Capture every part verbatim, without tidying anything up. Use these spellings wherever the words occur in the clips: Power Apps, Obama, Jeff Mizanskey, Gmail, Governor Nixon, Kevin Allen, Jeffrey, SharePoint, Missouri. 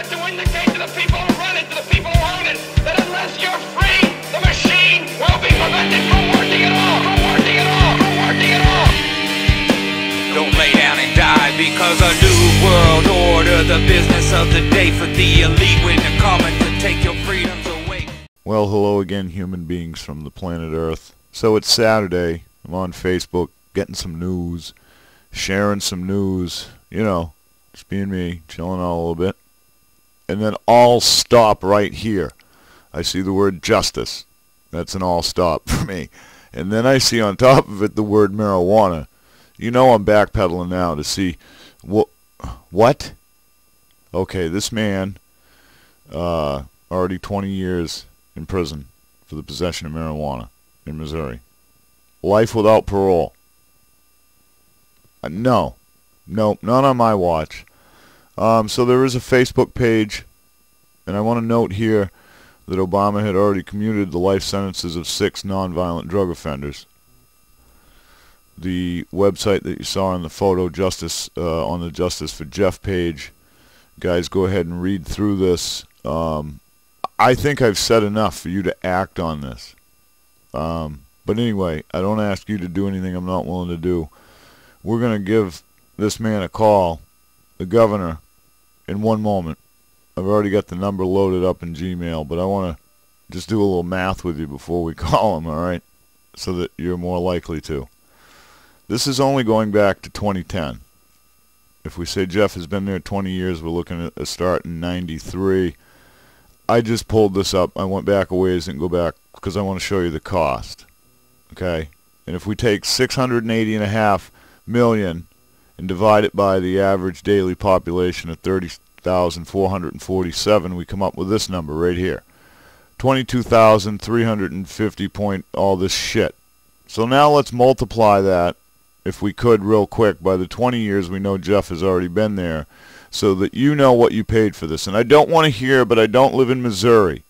got to indicate to the people who run it, to the people who own it, that unless you're free, the machine will be prevented from working at all, from working at all, from working at all. Don't lay down and die because a new world order, the business of the day for the elite when they're coming to take your freedoms away. Well, hello again, human beings from the planet Earth. So it's Saturday. I'm on Facebook, getting some news, sharing some news, you know, just being me, chilling out a little bit. And then all stop right here. I see the word justice. That's an all stop for me. And then I see on top of it the word marijuana. You know I'm backpedaling now to see what. What? Okay, this man, uh, already twenty years in prison for the possession of marijuana in Missouri. Life without parole. Uh, no. No, not on my watch. Um, so there is a Facebook page, and I want to note here that Obama had already commuted the life sentences of six nonviolent drug offenders. The website that you saw in the photo, Justice uh, on the Justice for Jeff page, guys, go ahead and read through this. Um, I think I've said enough for you to act on this. Um, but anyway, I don't ask you to do anything I'm not willing to do. We're going to give this man a call, the governor, in one moment. I've already got the number loaded up in Gmail, but I want to just do a little math with you before we call him, all right? So that you're more likely to. This is only going back to twenty ten. If we say Jeff has been there twenty years, we're looking at a start in ninety-three. I just pulled this up. I went back a ways and go back because I want to show you the cost. Okay? And if we take six hundred eighty and a half million and divide it by the average daily population of thirty thousand four hundred forty-seven, we come up with this number right here. twenty-two thousand three hundred fifty point all this shit. So now let's multiply that, if we could real quick, by the twenty years we know Jeff has already been there, so that you know what you paid for this. And I don't want to hear, but I don't live in Missouri.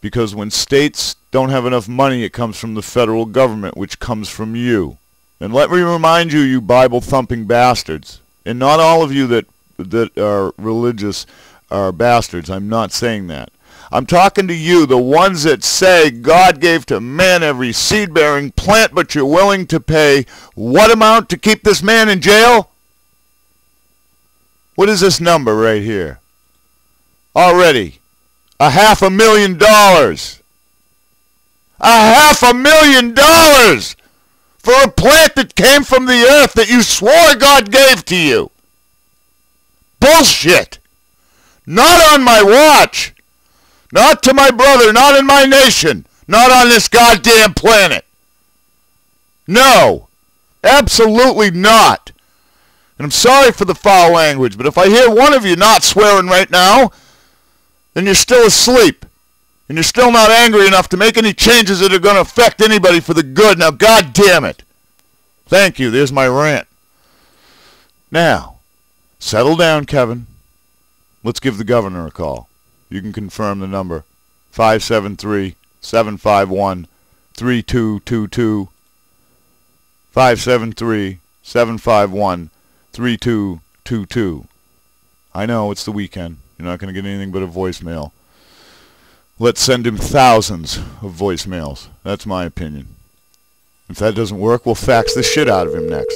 Because when states don't have enough money, it comes from the federal government, which comes from you. And let me remind you, you Bible-thumping bastards, and not all of you that, that are religious are bastards. I'm not saying that. I'm talking to you, the ones that say God gave to man every seed-bearing plant, but you're willing to pay what amount to keep this man in jail? What is this number right here? Already, a half a million dollars. A half a million dollars! For a plant that came from the earth that you swore God gave to you. Bullshit. Not on my watch. Not to my brother. Not in my nation. Not on this goddamn planet. No. Absolutely not. And I'm sorry for the foul language, but if I hear one of you not swearing right now, then you're still asleep. And you're still not angry enough to make any changes that are going to affect anybody for the good. Now, God damn it. Thank you. There's my rant. Now, settle down, Kevin. Let's give the governor a call. You can confirm the number. five seven three, seven five one, three two two two. five seven three, seven five one, three two two two. I know, it's the weekend. You're not going to get anything but a voicemail. Let's send him thousands of voicemails. That's my opinion. If that doesn't work, we'll fax the shit out of him next.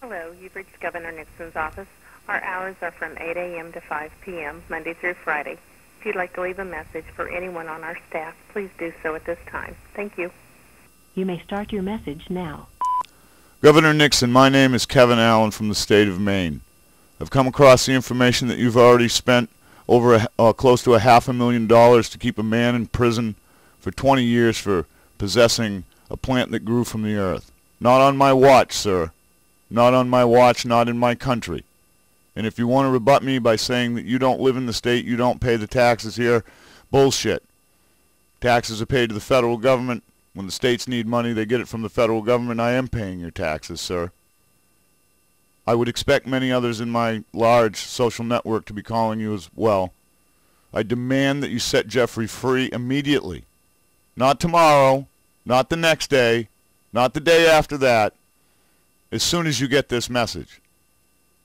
Hello, you've reached Governor Nixon's office. Our hours are from eight A M to five P M, Monday through Friday. If you'd like to leave a message for anyone on our staff, please do so at this time. Thank you. You may start your message now. Governor Nixon, my name is Kevin Allen from the state of Maine. I've come across the information that you've already spent over a, uh, close to a half a million dollars to keep a man in prison for twenty years for possessing a plant that grew from the earth. Not on my watch, sir. Not on my watch, not in my country. And if you want to rebut me by saying that you don't live in the state, you don't pay the taxes here, bullshit. Taxes are paid to the federal government. When the states need money, they get it from the federal government. I am paying your taxes, sir. I would expect many others in my large social network to be calling you as well. I demand that you set Jeffrey free immediately. Not tomorrow, not the next day, not the day after that, as soon as you get this message.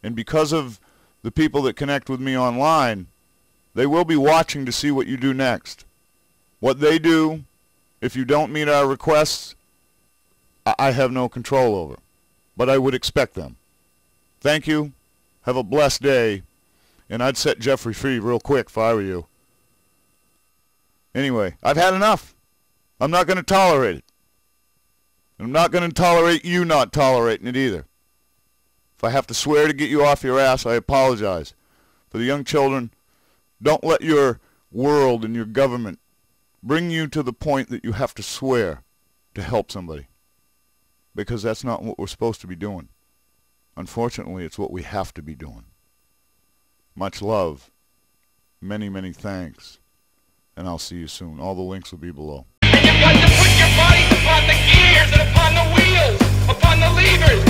And because of the people that connect with me online, they will be watching to see what you do next. What they do, if you don't meet our requests, I have no control over, but I would expect them. Thank you. Have a blessed day. And I'd set Jeffrey free real quick if I were you. Anyway, I've had enough. I'm not going to tolerate it. And I'm not going to tolerate you not tolerating it either. If I have to swear to get you off your ass, I apologize. For the young children, don't let your world and your government bring you to the point that you have to swear to help somebody. Because that's not what we're supposed to be doing. Unfortunately, it's what we have to be doing. Much love, many, many thanks, and I'll see you soon. All the links will be below. And you've got to put your body upon the gears and upon the wheels, upon the levers.